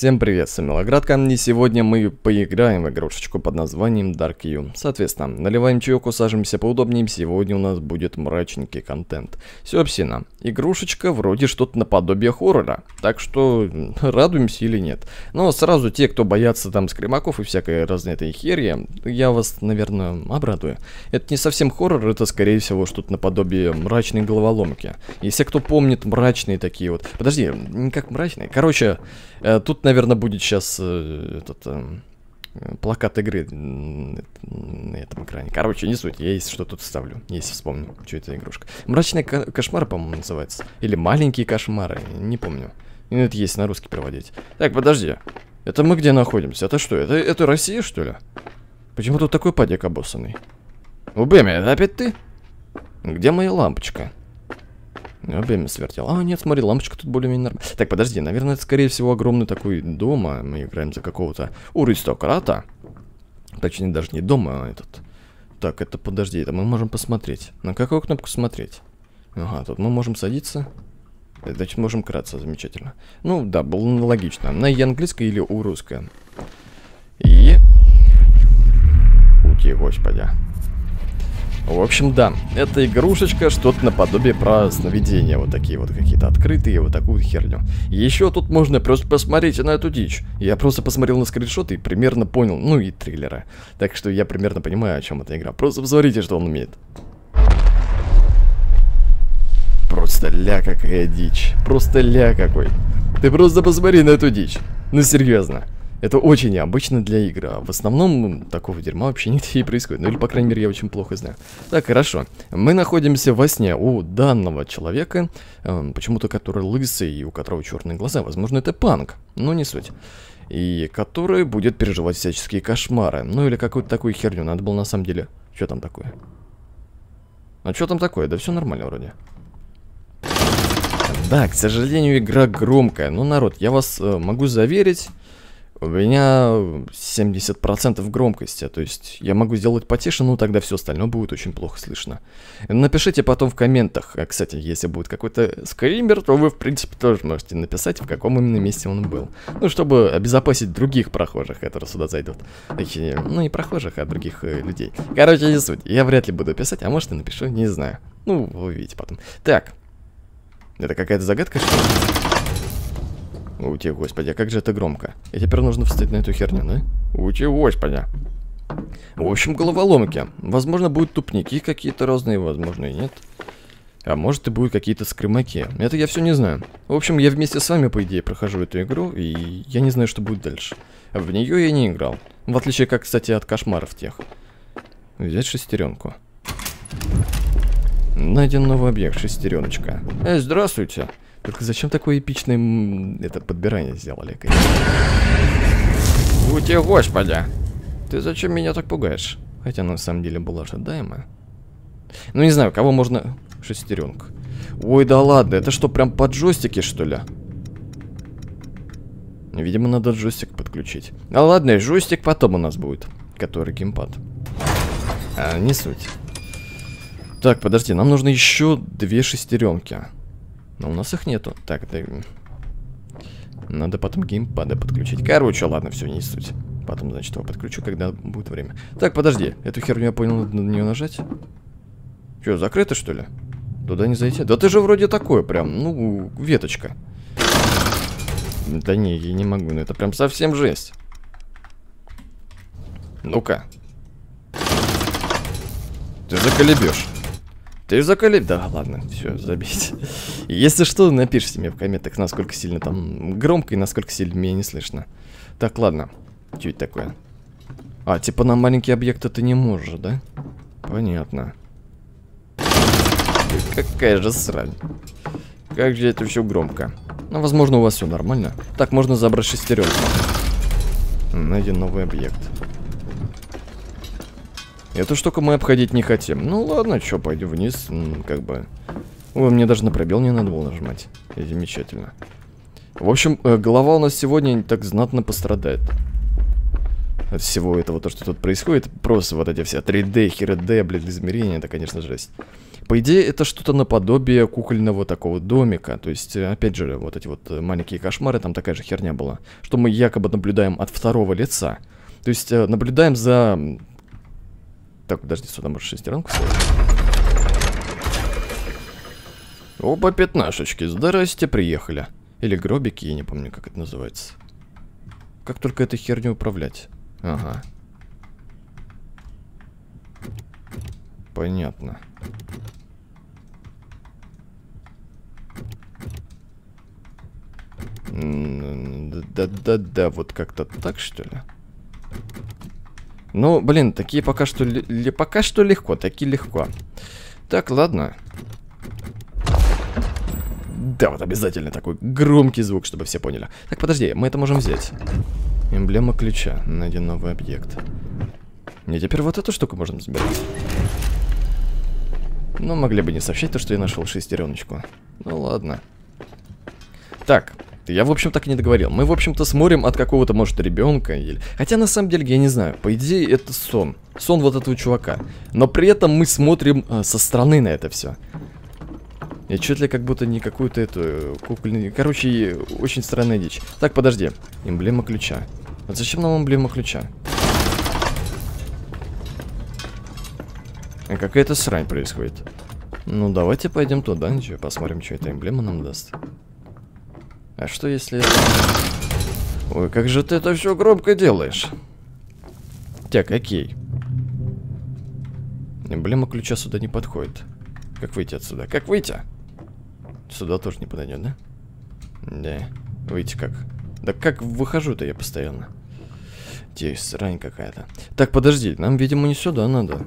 Всем привет, с вами Логратко, и сегодня мы поиграем в игрушечку под названием DARQ. Соответственно, наливаем чайку, усаживаемся поудобнее, сегодня у нас будет мрачненький контент. Все, псина, игрушечка вроде что-то наподобие хоррора, так что радуемся или нет. Но сразу те, кто боятся там скримаков и всякой разнятой херьи, я вас, наверное, обрадую. Это не совсем хоррор, это скорее всего что-то наподобие мрачной головоломки. Если кто помнит мрачные такие вот... Подожди, не как мрачные, короче, тут, наверное, будет сейчас плакат игры на этом экране. Короче, не суть, я если что тут вставлю, если вспомню, что это игрушка. Мрачный кошмар, по-моему, называется. Или маленькие кошмары, не помню. Ну, это есть на русский переводить. Так, подожди. Это мы где находимся? Это что, это Россия, что ли? Почему тут такой падик обоссанный? Убеми, это опять ты? Где моя лампочка? Время свертел. А, нет, смотри, лампочка тут более-менее нормально. Так, подожди, наверное, это, скорее всего, огромный такой дом, а мы играем за какого-то аристократа. Точнее, даже не дома, а этот. Так, это, подожди, это мы можем посмотреть. На какую кнопку смотреть? Ага, тут мы можем садиться. Значит, можем краться, замечательно. Ну, да, было логично. На английское или у русское. И... Ути, господи. В общем, да, это игрушечка, что-то наподобие про сновидения, вот такие вот какие-то открытые, вот такую херню. Еще тут можно просто посмотреть на эту дичь. Я просто посмотрел на скриншоты и примерно понял, ну и триллера. Так что я примерно понимаю, о чем эта игра. Просто посмотрите, что он умеет. Просто ля какая дичь, просто ля какой. Ты просто посмотри на эту дичь, ну серьезно. Это очень необычно для игры. В основном такого дерьма вообще нет и происходит. Ну или, по крайней мере, я очень плохо знаю. Так, хорошо. Мы находимся во сне у данного человека, почему-то который лысый и у которого черные глаза. Возможно, это панк, но не суть. И который будет переживать всяческие кошмары. Ну или какую-то такую херню. Надо было на самом деле... Что там такое? А что там такое? Да все нормально вроде. Да, к сожалению, игра громкая. Но, народ, я вас могу заверить... У меня 70% громкости, то есть я могу сделать потише, но тогда все остальное будет очень плохо слышно. Напишите потом в комментах, кстати, если будет какой-то скример, то вы в принципе тоже можете написать, в каком именно месте он был. Ну, чтобы обезопасить других прохожих, которые сюда зайдут. Ну, не прохожих, а других людей. Короче, не суть, я вряд ли буду писать, а может и напишу, не знаю. Ну, вы увидите потом. Так, это какая-то загадка, что ли? Ути, господи, а как же это громко. И теперь нужно встать на эту херню, да? Ути, господи. В общем, головоломки. Возможно, будут тупники какие-то разные, возможно, и нет. А может, и будут какие-то скримаки. Это я все не знаю. В общем, я вместе с вами, по идее, прохожу эту игру, и я не знаю, что будет дальше. В нее я не играл. В отличие, как, кстати, от кошмаров тех. Взять шестеренку. Найден новый объект, шестереночка. Здравствуйте. Только зачем такое эпичное это подбирание сделали? Ути, господи! Ты зачем меня так пугаешь? Хотя на самом деле было ожидаемо. Ну не знаю, кого можно... Шестеренка. Ой, да ладно, это что, прям под джойстики, что ли? Видимо, надо джойстик подключить. А ладно, джойстик потом у нас будет. Который геймпад. А, не суть. Так, подожди, нам нужно еще две шестеренки. Но у нас их нету. Так, это... Надо потом геймпады подключить. Короче, ладно, все, не суть. Потом, значит, его подключу, когда будет время. Так, подожди. Эту херню я понял, надо на нее нажать. Че, закрыто, что ли? Туда не зайти? Да ты же вроде такое прям, ну, веточка. Да не, я не могу, но это прям совсем жесть. Ну-ка. Ты заколебешь. Ты заколеб... Да, ладно, все, забейте. Если что, напишите мне в комментах, насколько сильно там громко и насколько сильно меня не слышно. Так, ладно. Что это такое? А, типа на маленькие объекты ты не можешь, да? Понятно. Какая же срань. Как же это все громко. Ну, возможно, у вас все нормально. Так, можно забрать шестеренку. Найден новый объект. Эту штуку мы обходить не хотим. Ну ладно, что, пойду вниз, как бы... Ой, мне даже на пробел не надо было нажимать. И замечательно. В общем, голова у нас сегодня так знатно пострадает. от всего этого, то, что тут происходит. Просто вот эти все 3D, хер-D, блин, измерения, это, конечно, жесть. По идее, это что-то наподобие кукольного такого домика. То есть, опять же, вот эти вот маленькие кошмары, там такая же херня была. Что мы якобы наблюдаем от второго лица. То есть, наблюдаем за... Так, подожди, сюда может шестеренку ставить. Опа, пятнашечки, здрасте, приехали. Или гробики, я не помню, как это называется. Как только этой херню управлять. Ага. Понятно. Да-да-да, вот как-то так, что ли? Ну, блин, такие пока что... Пока что легко, такие легко. Так, ладно. Да, вот обязательно такой громкий звук, чтобы все поняли. Так, подожди, мы это можем взять. Эмблема ключа. Найди новый объект. И теперь вот эту штуку можем забирать. Ну, могли бы не сообщать то, что я нашел шестереночку. Ну, ладно. Так, я, в общем, так и не договорил. Мы, в общем-то, смотрим от какого-то, может, ребенка или... Хотя, на самом деле, я не знаю. По идее, это сон. Сон вот этого чувака. Но при этом мы смотрим со стороны на это все. И чуть ли как будто не какую-то эту... кукольную... Короче, очень странная дичь. Так, подожди. Эмблема ключа. Вот зачем нам эмблема ключа? Какая-то срань происходит. Ну, давайте пойдем туда, ничего, посмотрим, что эта эмблема нам даст. А что если... Ой, как же ты это все громко делаешь. Так, окей. Эмблема ключа сюда не подходит. Как выйти отсюда? Как выйти? Сюда тоже не подойдет, да? Да. Выйти как? Да как выхожу-то я постоянно? Здесь срань какая-то. Так, подожди, нам, видимо, не сюда надо.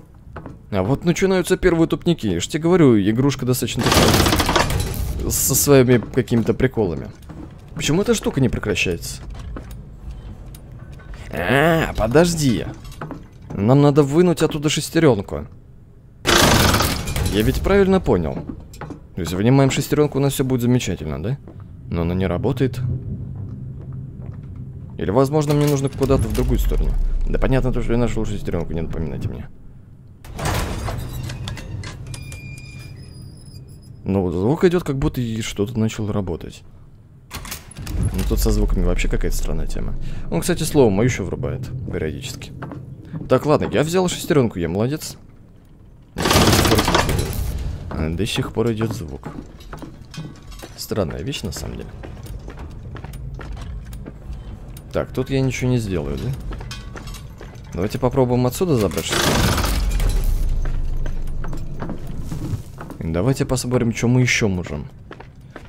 А вот начинаются первые тупники. Я ж тебе говорю, игрушка достаточно такая, со своими какими-то приколами. Почему эта штука не прекращается? А, подожди. Нам надо вынуть оттуда шестеренку. Я ведь правильно понял. То есть вынимаем шестеренку, у нас все будет замечательно, да? Но она не работает. Или, возможно, мне нужно куда-то в другую сторону. Да понятно, то, что я нашел шестеренку, не напоминайте мне. Ну, звук идет, как будто и что-то начало работать. Ну, тут со звуками вообще какая-то странная тема. Он, кстати, слово мое еще врубает периодически. Так, ладно, я взял шестеренку, я молодец. До сих пор идет звук. Странная вещь, на самом деле. Так, тут я ничего не сделаю, да? Давайте попробуем отсюда забрать шестеренку. Давайте посмотрим, что мы еще можем.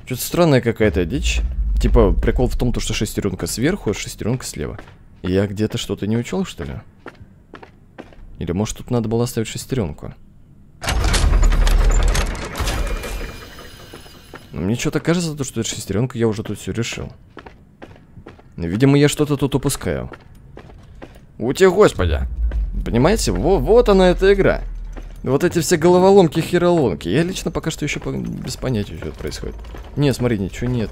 Что-то странная какая-то дичь. Типа, прикол в том, что шестеренка сверху, а шестеренка слева. Я где-то что-то не учел, что ли? Или, может, тут надо было оставить шестеренку? Но мне что-то кажется, что эта шестеренка, я уже тут все решил. Видимо, я что-то тут упускаю. Ути, господи! Понимаете? Вот она, эта игра. Вот эти все головоломки, хероломки. Я лично пока что еще без понятия, что это происходит. Не, смотри, ничего нет.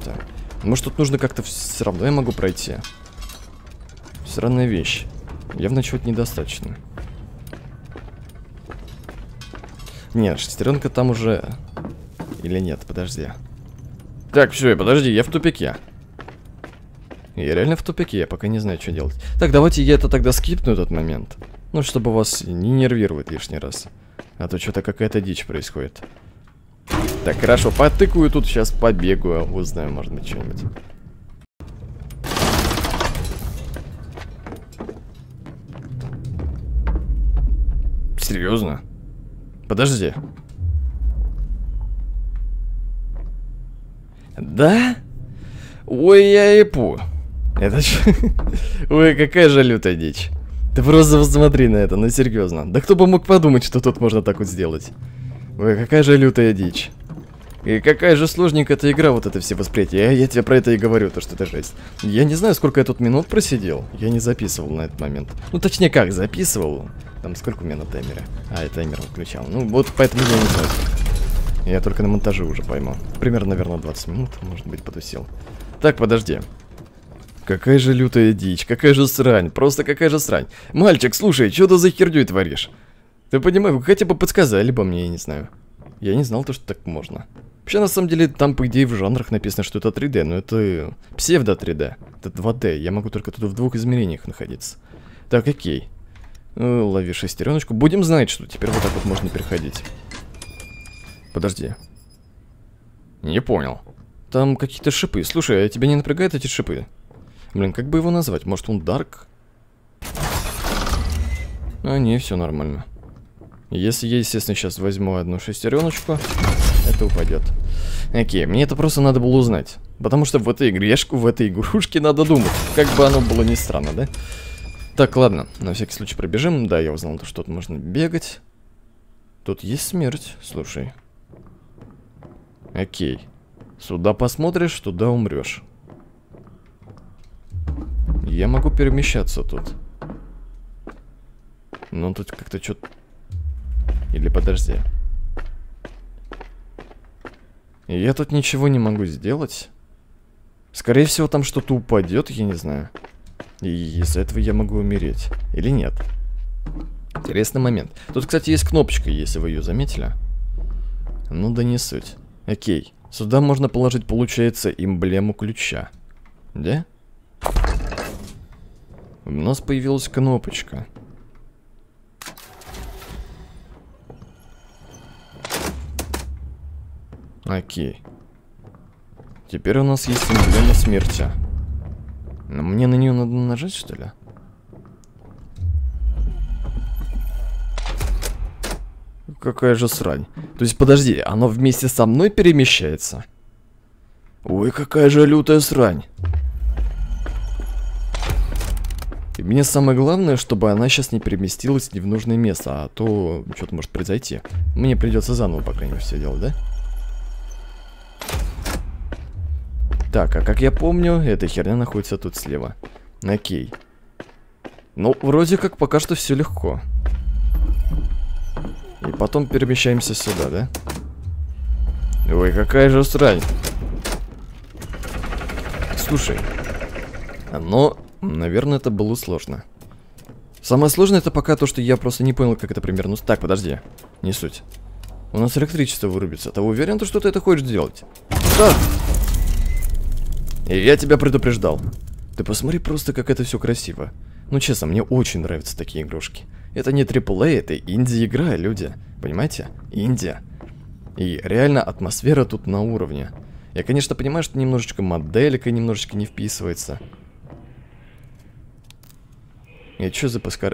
Может, тут нужно как-то все равно я могу пройти. Сраная вещь. Явно чего-то недостаточно. Нет, шестеренка там уже... Или нет, подожди. Так, все, подожди, я в тупике. Я реально в тупике, я пока не знаю, что делать. Так, давайте я это тогда скипну, этот момент. Ну, чтобы вас не нервировать лишний раз. А то что-то какая-то дичь происходит. Так, хорошо, потыкаю тут, сейчас побегаю. Узнаю, может быть, что-нибудь. Серьезно? Подожди. Да? Ой, я ипу. Это что? Ой, какая же лютая дичь. Ты просто посмотри на это, ну серьезно. Да кто бы мог подумать, что тут можно так вот сделать. Ой, какая же лютая дичь. И какая же сложненькая эта игра, вот это все восприятие. Я тебе про это и говорю, то что это жесть. Я не знаю, сколько я тут минут просидел. Я не записывал на этот момент. Ну точнее как, записывал. Там сколько у меня на таймере? А, я таймер выключал. Ну вот поэтому я не знаю. Я только на монтаже уже пойму. Примерно, наверное, 20 минут, может быть, потусил. Так, подожди. Какая же лютая дичь, какая же срань, просто какая же срань. Мальчик, слушай, что ты за херню творишь? Ты понимаешь, вы хотя бы подсказали бы мне, я не знаю. Я не знал то, что так можно. Вообще, на самом деле, там, по идее, в жанрах написано, что это 3D, но это псевдо-3D. Это 2D, я могу только тут в двух измерениях находиться. Так, окей. Лови шестереночку. Будем знать, что теперь вот так вот можно переходить. Подожди. Не понял. Там какие-то шипы. Слушай, а тебя не напрягают эти шипы? Блин, как бы его назвать? Может, он DARQ? А, не, все нормально. Если я, естественно, сейчас возьму одну шестереночку, это упадет. Окей, мне это просто надо было узнать. Потому что в этой игрешку, в этой игрушке надо думать. Как бы оно было ни странно, да? Так, ладно, на всякий случай пробежим. Да, я узнал, что тут можно бегать. Тут есть смерть, слушай. Окей. Сюда посмотришь, туда умрешь. Я могу перемещаться тут. Но тут как-то что-то... Или подожди. Я тут ничего не могу сделать. Скорее всего, там что-то упадет, я не знаю. И из-за этого я могу умереть. Или нет? Интересный момент. Тут, кстати, есть кнопочка, если вы ее заметили. Ну да не суть. Окей. Сюда можно положить, получается, эмблему ключа. Да? У нас появилась кнопочка. Окей. Теперь у нас есть эмблема смерти. Но мне на нее надо нажать, что ли? Какая же срань. То есть, подожди, оно вместе со мной перемещается? Ой, какая же лютая срань. И мне самое главное, чтобы она сейчас не переместилась не в нужное место, а то что-то может произойти. Мне придется заново, по крайней мере, все делать, да? Так, а как я помню, эта херня находится тут слева. Окей. Ну, вроде как пока что все легко. И потом перемещаемся сюда, да? Ой, какая же срань. Слушай. Но, наверное, это было сложно. Самое сложное это пока то, что я просто не понял, как это примерно... Так, подожди. Не суть. У нас электричество вырубится. Ты уверен, что ты это хочешь делать? Да! И я тебя предупреждал. Ты посмотри просто, как это все красиво. Ну честно, мне очень нравятся такие игрушки. Это не AAA, это инди-игра, люди. Понимаете? Индия. И реально атмосфера тут на уровне. Я, конечно, понимаю, что немножечко моделика немножечко не вписывается. И что за паскар...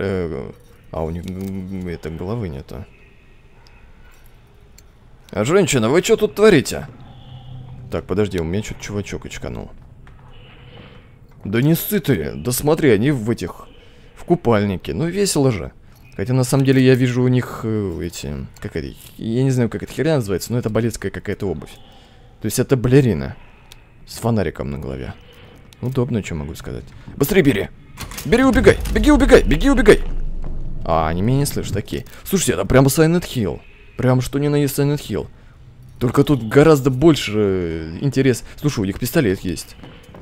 А у них... Это головы нету. А женщина, вы что тут творите? Так, подожди, у меня что-то чувачок очканул. Да не ссы ты, да смотри, они в этих... В купальнике, ну весело же. Хотя на самом деле я вижу у них эти... Как это... Я не знаю, как эта херня называется, но это балетская какая-то обувь. То есть это балерина. С фонариком на голове. Удобно, что могу сказать. Быстрее бери! Бери, убегай! Беги, убегай! Беги, убегай! А, они меня не слышат, окей. Слушайте, это прямо Silent Hill. Прям что ни на есть Silent Hill. Только тут гораздо больше интерес. Слушай, у них пистолет есть.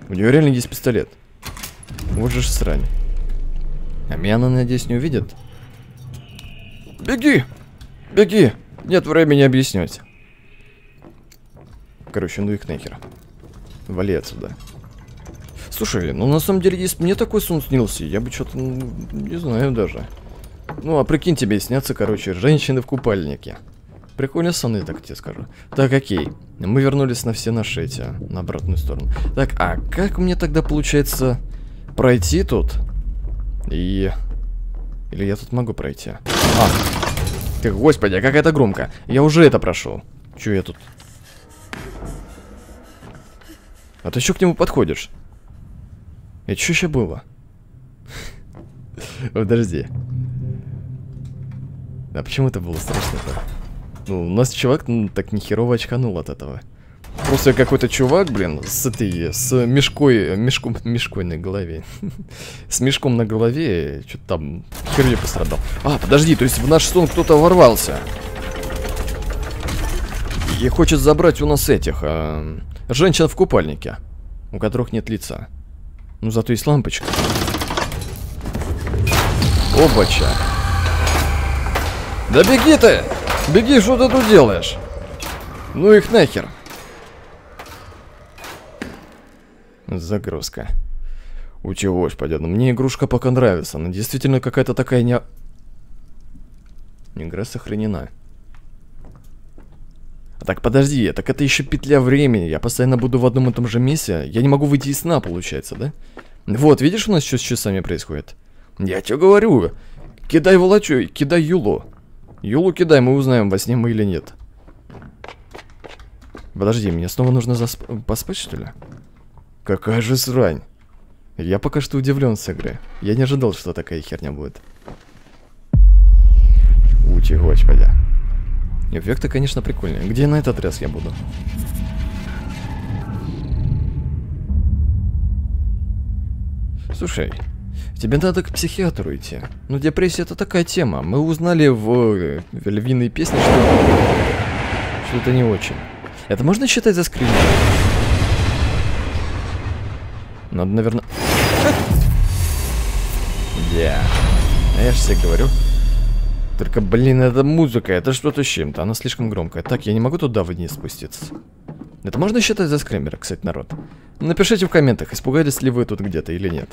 У нее реально есть пистолет. Вот же срань. А меня она, надеюсь, не увидит. Беги! Беги! Нет времени объяснять. Короче, ну их нахер. Вали отсюда. Слушай, ну на самом деле, если мне такой сон снился, я бы что-то, ну, не знаю даже. Ну, а прикинь, тебе снятся, короче, женщины в купальнике. Прикольные сны, так тебе скажу. Так, окей. Мы вернулись на все наши эти, на обратную сторону. Так, а как мне тогда получается пройти тут? И... Или я тут могу пройти? А! Ты, господи, как это громко! Я уже это прошел. Че я тут? А ты еще к нему подходишь? Это что еще было? Подожди. А почему это было страшно-то? Ну, у нас чувак, ну, так нехерово очканул от этого. Просто какой-то чувак, блин, с мешкой на голове. С мешком на голове, что-то там херня пострадал. А, подожди, то есть в наш сон кто-то ворвался. И хочет забрать у нас этих, женщин в купальнике, у которых нет лица. Ну зато есть лампочка. Обача. Да беги ты! Беги, что ты тут делаешь? Ну их нахер. Загрузка. У чего ж, понятно. Мне игрушка пока нравится. Она действительно какая-то такая не... Игра сохранена. А так, подожди, так это еще петля времени. Я постоянно буду в одном и том же месте. Я не могу выйти из сна, получается, да? Вот, видишь, у нас что с часами происходит? Я тебе говорю. Кидай волочу, кидай Юлу. Юлу кидай, мы узнаем, во сне мы или нет. Подожди, мне снова нужно поспать, что ли? Какая же срань. Я пока что удивлен с игры. Я не ожидал, что такая херня будет. Господи. Эффекты, конечно, прикольные. Где на этот раз я буду? Слушай, тебе надо к психиатру идти. Ну, депрессия — это такая тема. Мы узнали в львиной песне, что что-то не очень. Это можно считать за скрин? Надо, наверное... Да. Я же себе говорю... Только, блин, это музыка, это что-то с чем-то. Она слишком громкая. Так, я не могу туда вниз спуститься. Это можно считать за скример, кстати, народ? Напишите в комментах, испугались ли вы тут где-то или нет.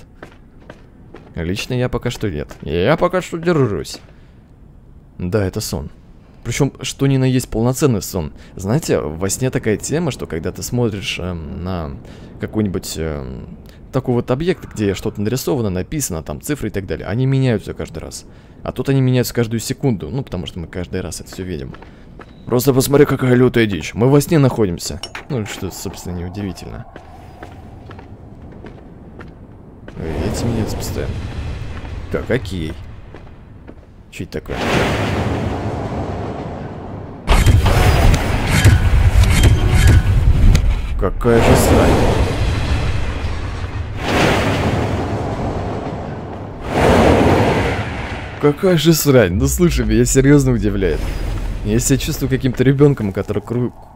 Лично я пока что нет. Я пока что держусь. Да, это сон. Причем, что ни на есть полноценный сон. Знаете, во сне такая тема, что когда ты смотришь на какой-нибудь... такой вот объект, где что-то нарисовано, написано, там цифры и так далее, они меняются каждый раз. А тут они меняются каждую секунду, ну потому что мы каждый раз это все видим. Просто посмотри, какая лютая дичь. Мы во сне находимся. Ну что, собственно, неудивительно. Эти меняются постоянно. Так, окей. Чуть такое. Какая же срань. Какая же срань, ну слушай, меня серьезно удивляет. Я себя чувствую каким-то ребенком, который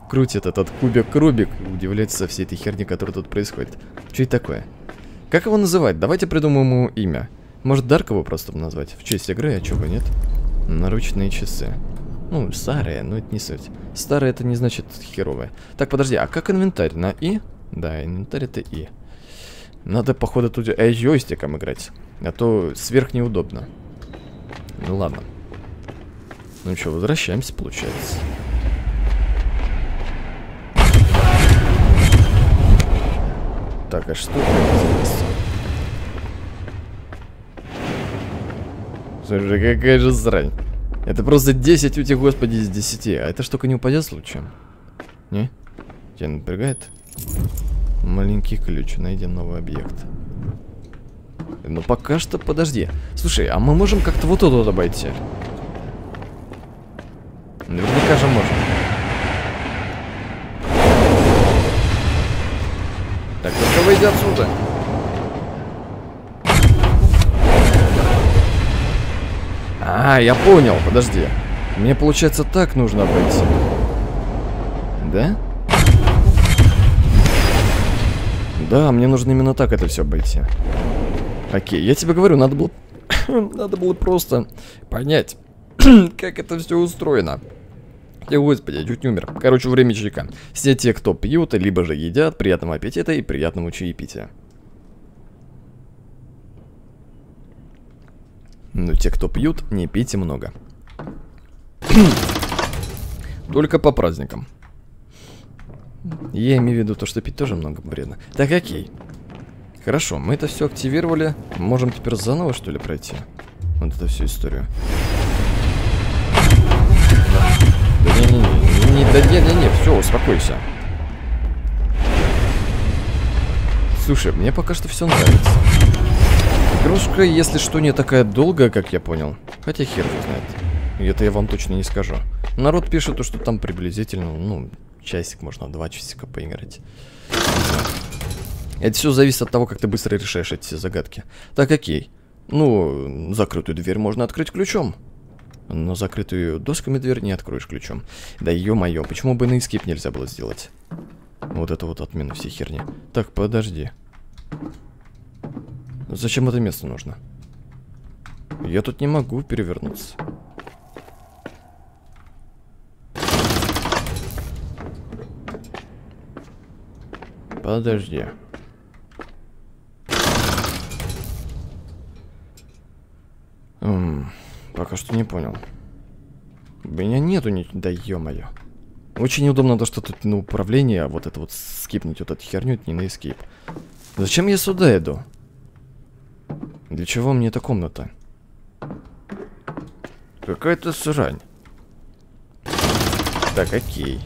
крутит этот кубик-рубик и удивляется всей этой херни, которая тут происходит. Что это такое? Как его называть? Давайте придумаем ему имя. Может, Дарк его просто назвать? В честь игры, а чего нет? Наручные часы. Ну, старые, но это не суть. Старые это не значит херовые. Так, подожди, а как инвентарь? На И? Да, инвентарь это И. Надо, походу, тут джойстиком играть. А то сверх неудобно. Ну ладно. Ну что, возвращаемся, получается. Так, а что здесь? Слушай, какая же срань. Это просто 10 у тебя, господи, из 10. А эта штука не упадет случаем? Не? Тебя напрягает? Маленький ключ. Найди новый объект. Но пока что, подожди. Слушай, а мы можем как-то вот тут вот обойти? Наверняка же можем. Так, только выйди отсюда. А, я понял, подожди. Мне, получается, так нужно обойти. Да? Да, мне нужно именно так это все обойти. Окей, я тебе говорю, надо было... надо было просто понять, как это все устроено. И, господи, я чуть не умер. Короче, время чайка. Все те, кто пьют, либо же едят, приятного аппетита и приятного чаепития. Но те, кто пьют, не пейте много. Только по праздникам. Я имею в виду то, что пить тоже много вредно. Так, окей. Хорошо, мы это все активировали. Можем теперь заново, что ли, пройти? Вот эту всю историю. Да не, все, успокойся. Слушай, мне пока что все нравится. Игрушка, если что, не такая долгая, как я понял. Хотя хер его знает. И это я вам точно не скажу. Народ пишет, что там приблизительно, ну, часик, можно 2 часика поиграть. Это все зависит от того, как ты быстро решаешь эти загадки. Так, окей. Ну, закрытую дверь можно открыть ключом. Но закрытую досками дверь не откроешь ключом. Да ё-моё, почему бы на эскип нельзя было сделать? Вот это вот отмена всей херни. Так, подожди. Зачем это место нужно? Я тут не могу перевернуться. Подожди. Пока что не понял. У меня нету ни... Да ё-моё. Очень неудобно то, что тут на управление, а вот это вот скипнуть вот эту херню, это не на эскейп. Зачем я сюда иду? Для чего мне эта комната? Какая-то срань. Так, окей.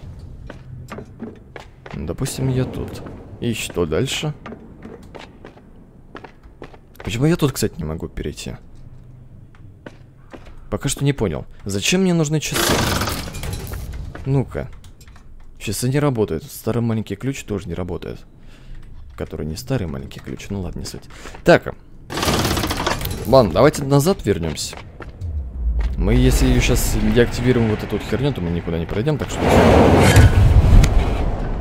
Допустим, я тут. И что дальше? Почему я тут, кстати, не могу перейти? Пока что не понял. Зачем мне нужны часы? Ну-ка. Часы не работают. Старый маленький ключ тоже не работает. Который не старый маленький ключ. Ну ладно, не суть. Так. Ладно, давайте назад вернемся. Мы, если сейчас деактивируем вот эту вот херню, то мы никуда не пройдем, так что...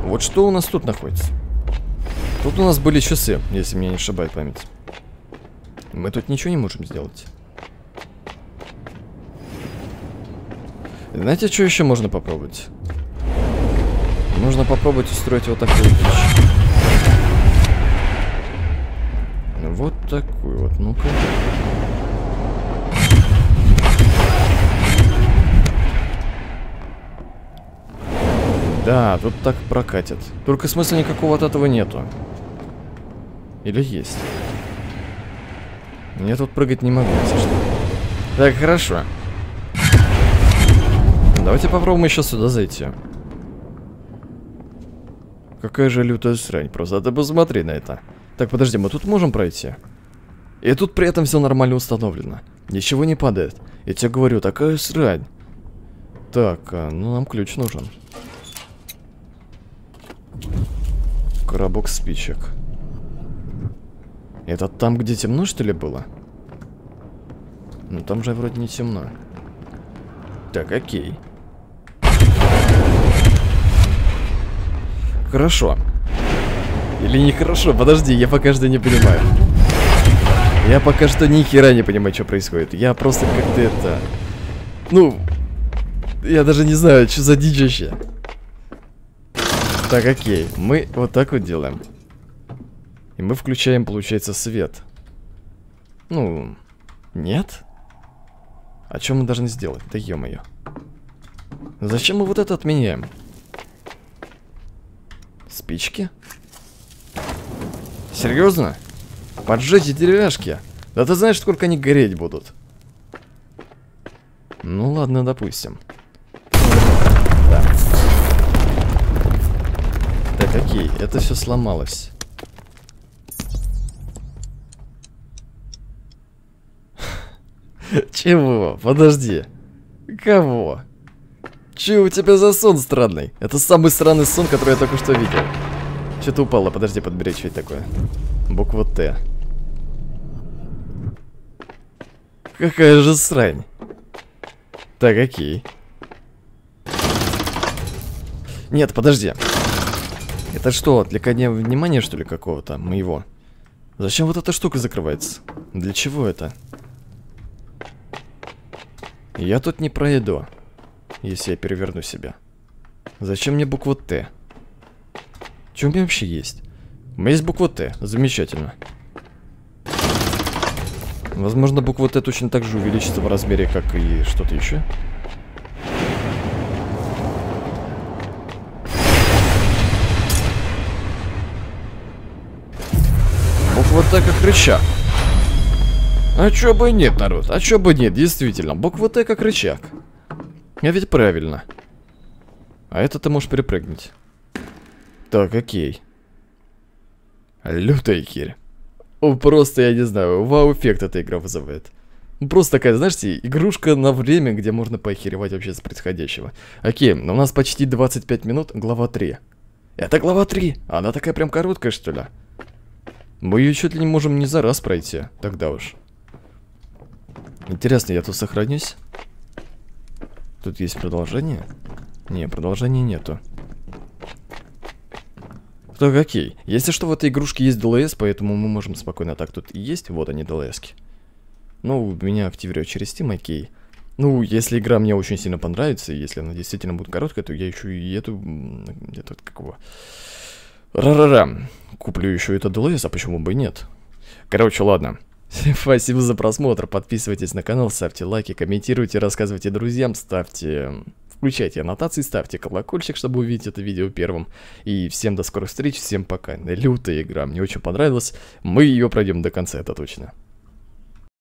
Вот что у нас тут находится? Тут у нас были часы, если меня не ошибает память. Мы тут ничего не можем сделать. Знаете, что еще можно попробовать? Можно попробовать устроить вот такую вещь. Вот такую вот, ну-ка. Да, тут так прокатит. Только смысла никакого от этого нету. Или есть? Я тут прыгать не могу, если что. Так, хорошо. Давайте попробуем еще сюда зайти. Какая же лютая срань. Просто ты посмотри на это. Так, подожди, мы тут можем пройти? И тут при этом все нормально установлено. Ничего не падает. Я тебе говорю, такая срань. Так, ну нам ключ нужен. Коробок спичек. Это там, где темно, что ли, было? Ну, там же вроде не темно. Так, окей. Хорошо. Или нехорошо? Подожди, я пока что не понимаю. Я пока что ни хера не понимаю, что происходит. Я просто как-то это... Ну... Я даже не знаю, что за дичь вообще. Так, окей, мы вот так вот делаем. И мы включаем, получается, свет. Ну, нет? А что мы должны сделать? Да ё-моё. Зачем мы вот это отменяем? Спички? Серьезно? Поджечь эти деревяшки? Да ты знаешь, сколько они гореть будут? Ну ладно, допустим. Окей, это все сломалось. Чего? Подожди. Кого? Че у тебя за сон странный? Это самый странный сон, который я только что видел. Что-то упало, подожди, подбери, что это такое. Буква Т. Какая же срань. Так, окей. Нет, подожди. Это что, отвлекание внимания, что ли, какого-то моего? Зачем вот эта штука закрывается? Для чего это? Я тут не пройду, если я переверну себя. Зачем мне буква Т? Что у меня вообще есть? У меня есть буква Т, замечательно. Возможно, буква Т точно так же увеличится в размере, как и что-то еще. Вот так как рычаг. А чё бы нет, народ? А чё бы нет, действительно. Буква Т как рычаг. Я ведь правильно. А это ты можешь перепрыгнуть. Так, окей. Лютая херь. О, просто, я не знаю, вау-эффект эта игра вызывает. Просто такая, знаешь, игрушка на время, где можно поохеревать вообще с происходящего. Окей, но у нас почти 25 минут, глава 3. Это глава 3? Она такая прям короткая, что ли? Мы ее чуть ли не можем не за раз пройти. Тогда уж. Интересно, я тут сохранюсь? Тут есть продолжение? Не, продолжения нету. Так, окей. Если что, в этой игрушке есть DLS, поэтому мы можем спокойно так тут и есть. Вот они, DLS-ки. Ну, меня активируют через Steam, окей. Ну, если игра мне очень сильно понравится, если она действительно будет короткая, то я еще и эту... Где-то какого... Куплю еще это DLS, а почему бы и нет? Короче, ладно. Спасибо за просмотр. Подписывайтесь на канал, ставьте лайки, комментируйте, рассказывайте друзьям, ставьте... Включайте аннотации, ставьте колокольчик, чтобы увидеть это видео первым. И всем до скорых встреч, всем пока. Лютая игра, мне очень понравилась. Мы ее пройдем до конца, это точно.